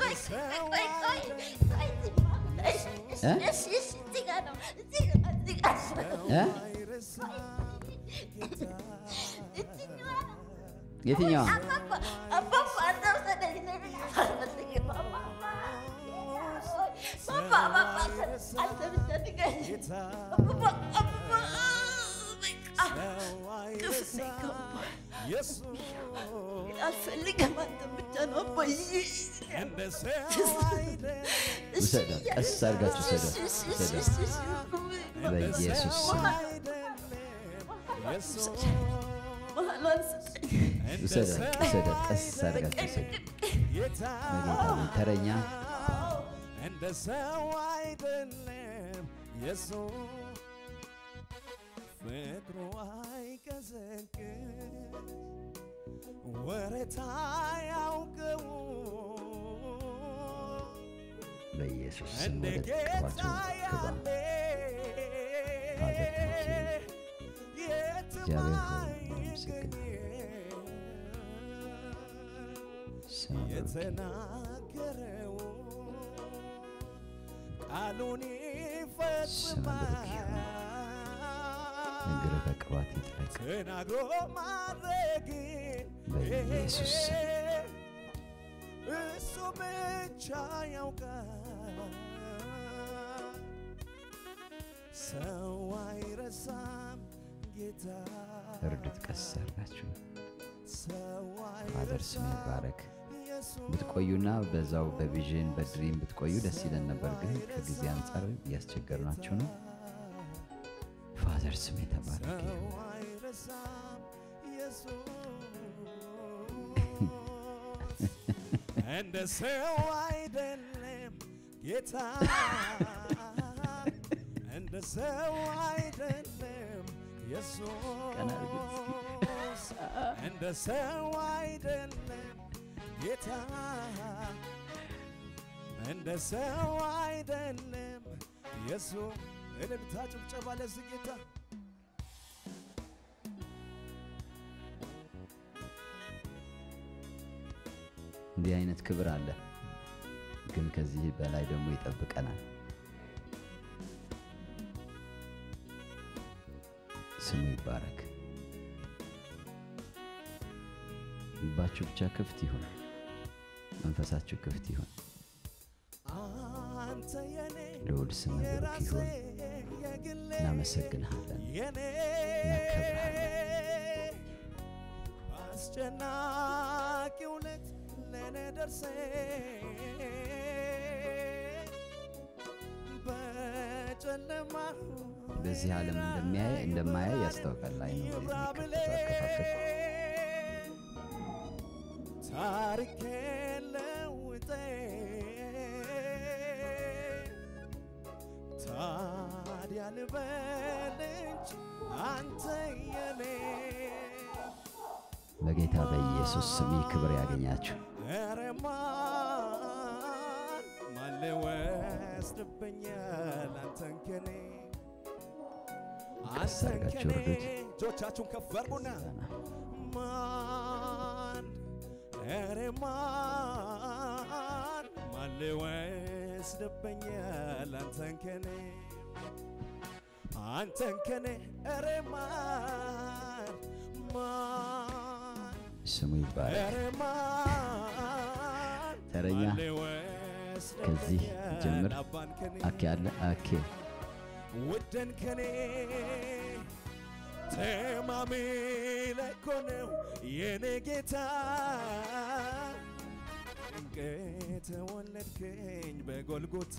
my second yet I so I resam guitar. Others may barrack. But Koyuna, Bezau, the vision, but dream, but Koyuda, Sidan, the bargain, the answer, yes, Chigger Nachuno. Father Smith, a barrack. And the so I then guitar. The so I did them, yes, and the so I did them, ጌታ እንደ ሰው አይደለም ኢየሱስ እልልታ ጭብጨባ ለዚህ ጌታ እንዲህ አይነት ክብር አለ ግን ከዚህ በላይ ደግሞ ይጠብቀናል ስሙ ይባረክ ልባችሁ ብቻ ክፍት ይሁን መንፈሳችሁ ክፍት ይሁን አንተ የኔ ልዑል ስም ይባረክ ይሁን እናመሰግንሃለን የኔ አስጨናቂው ዕለት ለኔ ደርሰ በጨለማ በዚህ ዓለም እንደማያይ እንደማያይ ያስተዋቀላ አይኖር ታሪከለው ተ ታዲያን በልንጭ አንተ የኔ በጌታ በኢየሱስ ስም ክብር ያገኛችሁ አረማን ማለወስድብኛል አንተን ከኔ አሰንከኔ ጆቻችሁን ከፈርቡና ማን አረማን ማለወስድብኛል አንተን ከኔ አንተን ከኔ አረማን ስሙ ይባረክ ተረኛ ከዚህ ጀምር አካለ አኬ ወደን ከኔ ተማሚለ ኮነው የኔ ጌታ እንከተ ወለድከኝ በጎልጎታ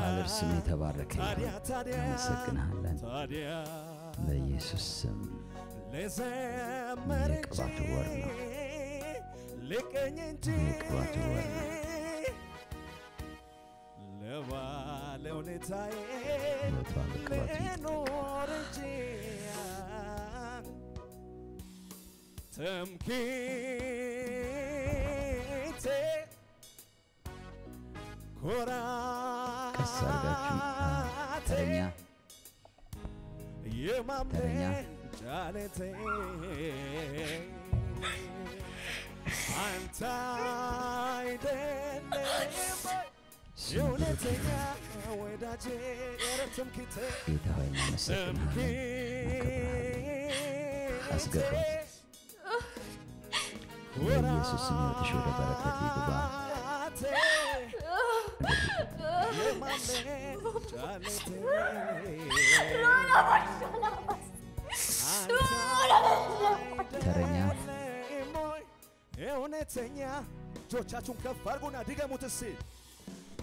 ሀለር ስም የተባረከ ይሁን ታዲያ በኢየሱስ ስም ለዘመር ቅባት ወር ነው ለቀኝ እንጂ ቅባት ወር ነው ለባለው ለታይ ለኖር እንጂ ተምኪቴ ኮራ ከሰርጋችሁ ተኛ የማምነ ጃለቴ አንተ አይደለም የውለተኛ ወዳጄ የረተም ኪተ ይታወይ መሰለህ አስገባ ኢየሱስ ነው ተሾደ በረከት ይግባ ተረኛ እውነተኛ ጆቻችሁን ከፍ አድርጉና ድገሙት እስቲ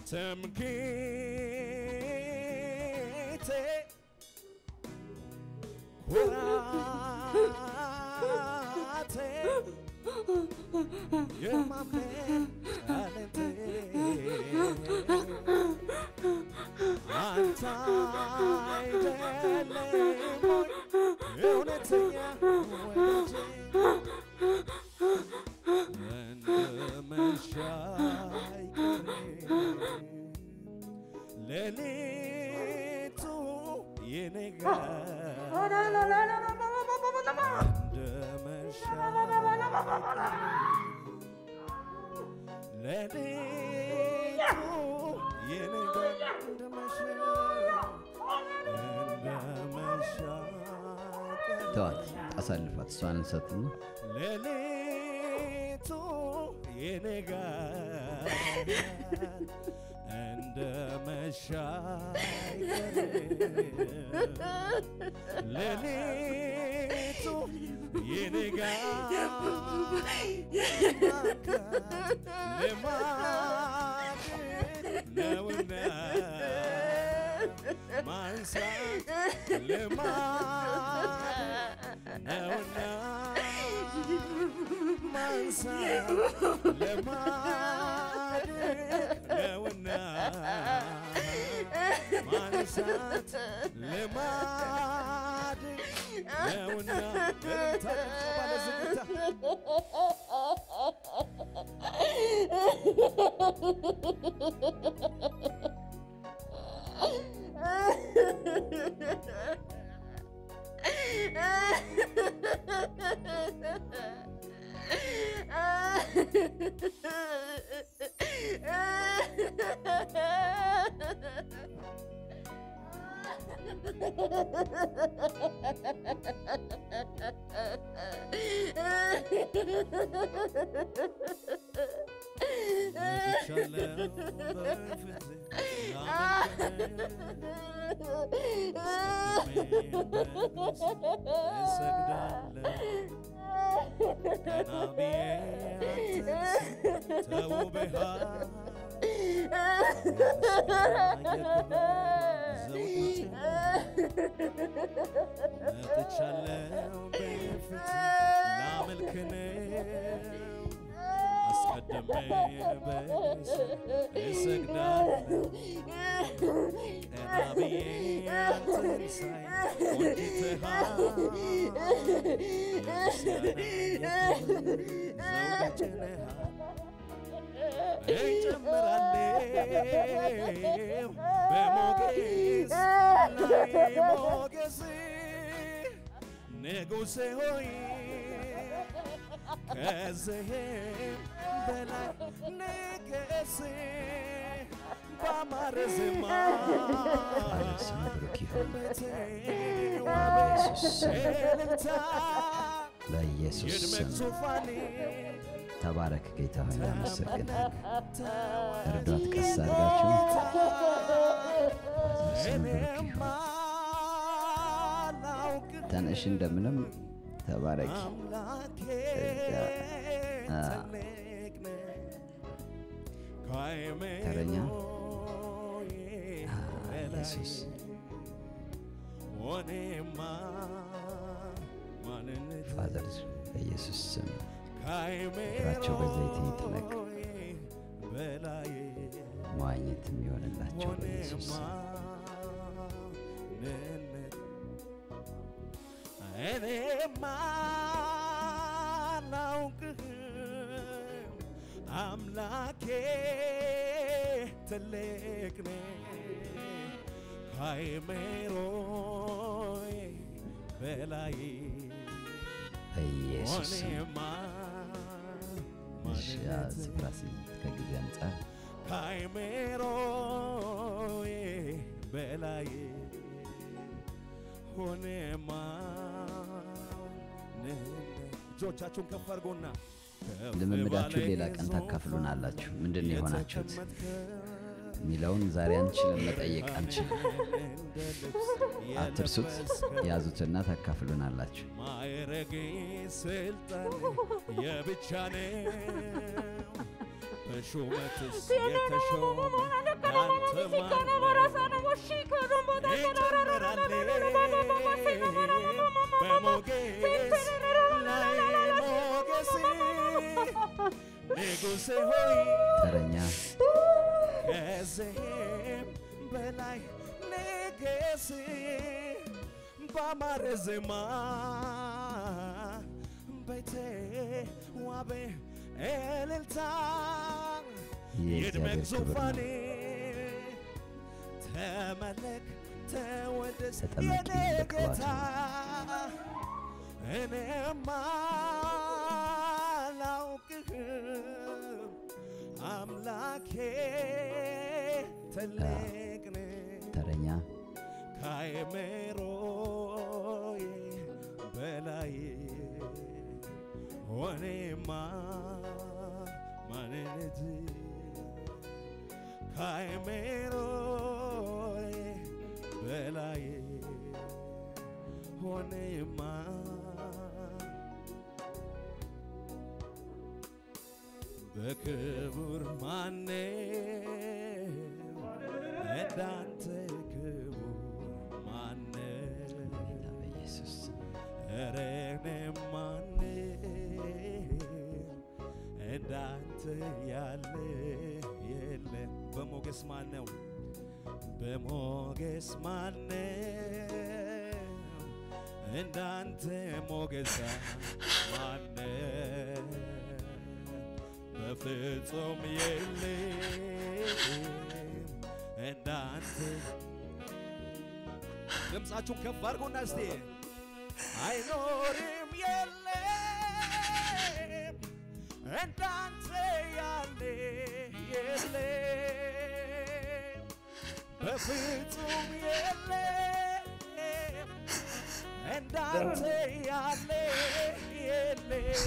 ተምኪቴ ኩራቴ የማመን አለቴ አንተ አይደለም እውነተኛ ወዳጄ እንደመሻይ ለሌቱ የነጋ ለሌቱ የነጋ እንደመሻይ እንደመሻይ ተዋት አሳልፋት እሷን ሰጥኑ ለሌቱ የነጋ Milon Zarian Chilmat Ayek Anchi After Sut Yazutanata Kafluna Lach. My reggae Sultan Yabichane Peshumatis Yatasho As him, but I legacy Bamarezema Bete Wabe Elta. It makes so funny. Tamalek, Tawandis, and Emma. I'm lucky to live in Caimero, Belaye, one man, ከአይምሮዬ በላይ ሆነማ በክብር ማነው እንዳንተ ክቡር ማነው ኢየሱስ ኧረ እኔማ እንዳንተ ያለ የለም በሞገስ ማነው በሞገስ ማነው እንዳንተ ሞገስ ማነው በፍጹም የለም እንዳንተ ድምጻችሁን ከፍ አድርጉና እስቲ አይኖርም የለም እንዳንተ ያለ የለም በፍጹም የለም እንዳንተ ያለ የለም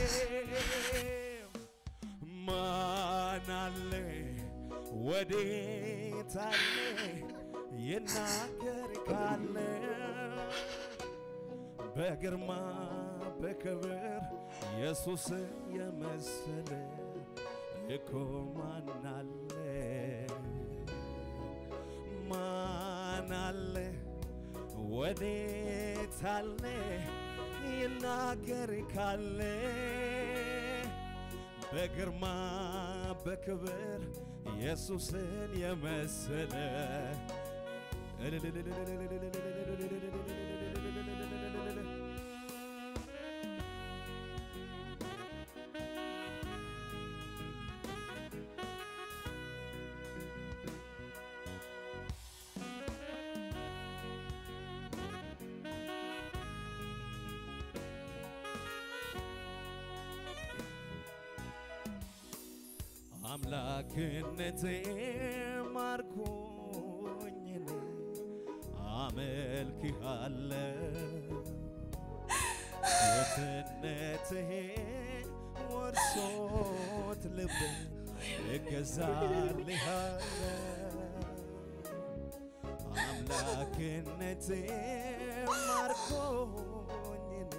ማን አለ ወዴት አለ የናገር ካለ በግርማ በክብር ኢየሱስ የመሰለ እኮ ማን አለ ማን አለ ወዴት አለ የናገር ካለ በግርማ በክብር ኢየሱስን የመሰለ አምላክነቴ ማርኮኝ አመልክሃለሁ የትነትህ ወርሶት ልቤ እገዛልሃለሁ አምላክነቴ ማርኮኝ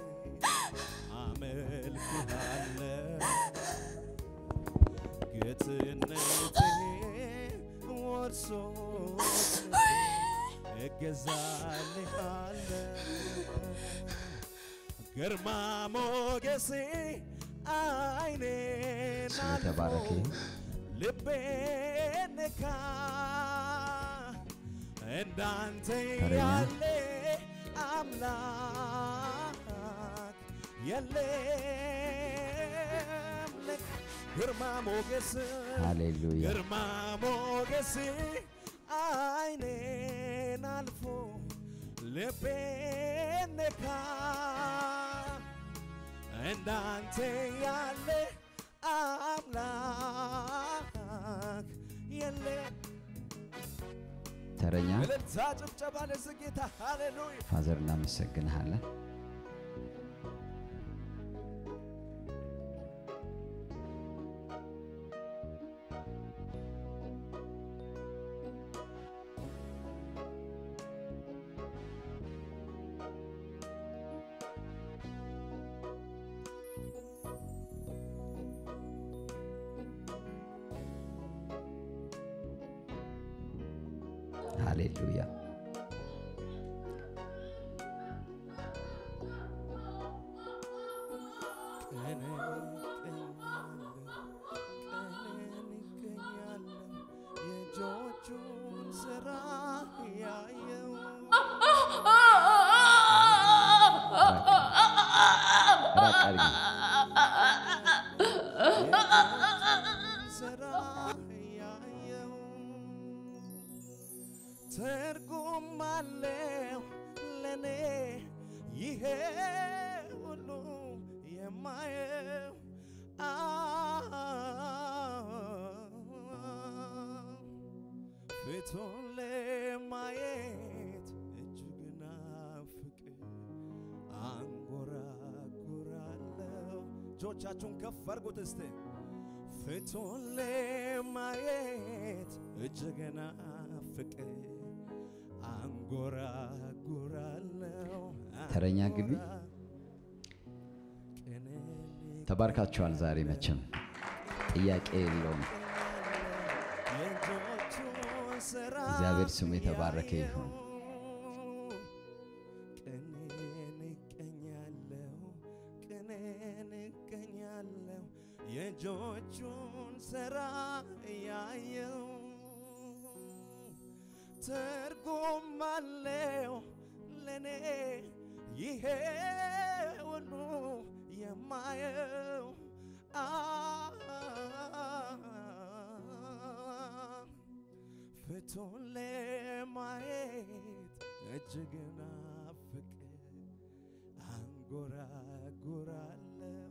አመልክሃለሁ It's in the day, what's so? Egazali hale, Girma mogesi, aine nalo, libe neka, endante yale amlak yale. Girma mogesi, Hallelujah. Girma mogesi, aine nalfo lebeneka, endante yale amlak yale. Teranya. Father, name is again Hallelujah. Hallelujah. Tergumale lene yehulu yemae ah betole maet ejugna fike angora gurallo jochachun kef argot este فتون لمايت اجغنا فقه انغورا غورالو ተረኛ ግቢ ተባርካችኋል ዛሬ መቸም ጥያቄ የለውም እግዚአብሔር ስሙ የተባረከ ይሁን የጆቹን ሰራ ያየው ተርጎም አለው ለኔ ይሄ ወሉ የማየው አ ፍቶለ ማየት እጅግና ፍቅር አንጎራ ጎራለው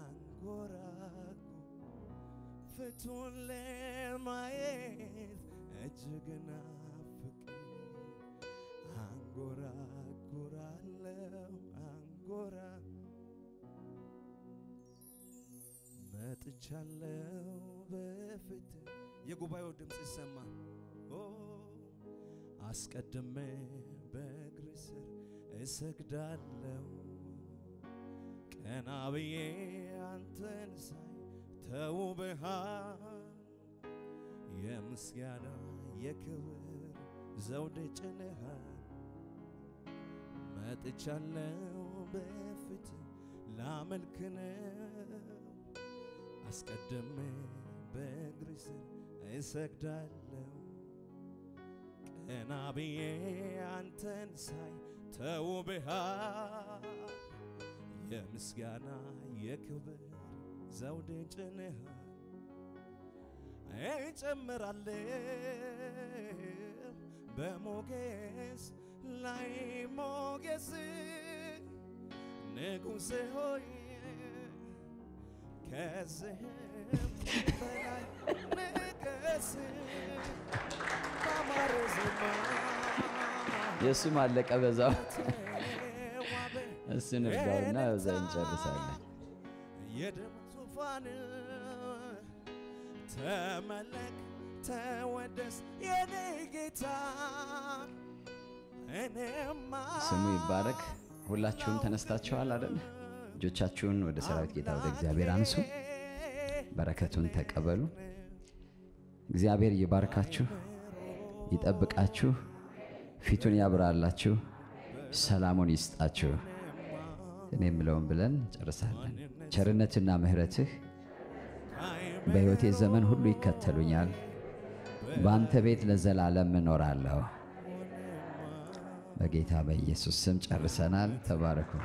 አንጎራጉ ፍቶለ ማየት እጅግና ፍቅር አንጎራ ጎራለው አንጎራ መጥቻለው በፍት የጉባኤው ድምጽ ይሰማ ኦ አስቀድሜ በግርስር እሰግዳለሁ ቀናብዬ አንተን ሳይ ተውብሃ የምስጋና የክብር ዘውድ ጭነሃ መጥቻለው በፍት ላመልክነው አስቀድሜ በግርስር እሰግዳለሁ ቀናብዬ አንተን ሳይ ተውብሃ የምስጋና የክብር ዘውድ ጭነሃ እጨምራለሁ በሞገስ ላይ ሞገስ ንጉሴ ሆይ ከዚህ በላይ ንገስ ታማረዝማ የሱም አለቀ በዛው እሱን እርዳውና እዛን ጨርሳለን የደም ሱፋን ተመለክ ተወደስ የኔ ጌታ እኔማ ስሙ ይባረክ ሁላችሁም ተነስታችኋል አይደል እጆቻችሁን ወደ ሰራዊት ጌታ ወደ እግዚአብሔር አንሱ በረከቱን ተቀበሉ እግዚአብሔር ይባርካችሁ ይጠብቃችሁ ፊቱን ያብራላችሁ ሰላሙን ይስጣችሁ እኔም ለውን ብለን ጨርሳለን ቸርነትና ምህረትህ በህይወቴ ዘመን ሁሉ ይከተሉኛል ባንተ ቤት ለዘላለም እኖራለሁ በጌታ በኢየሱስ ስም ጨርሰናል ተባረኩ